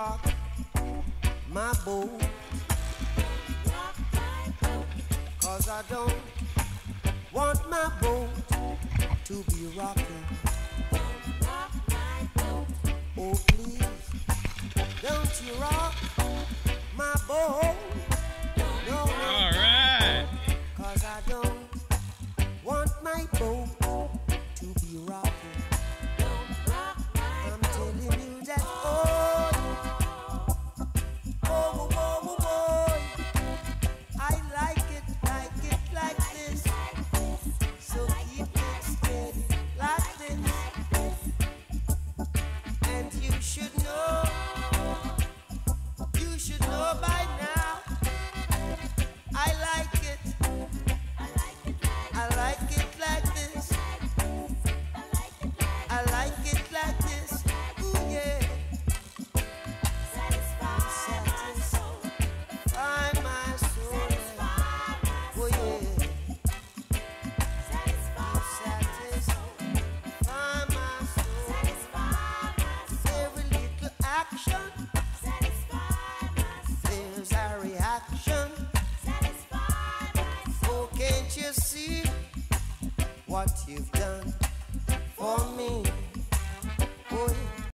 rock my boat, cause I don't want my boat to be rocking. Oh please, don't you rock my boat. No, all right. Cause I don't want my boat to be rocking. I'm telling you that, oh, oh, oh, oh, oh, I like it like this. So keep it steady like this. And you should know by now. What you've done.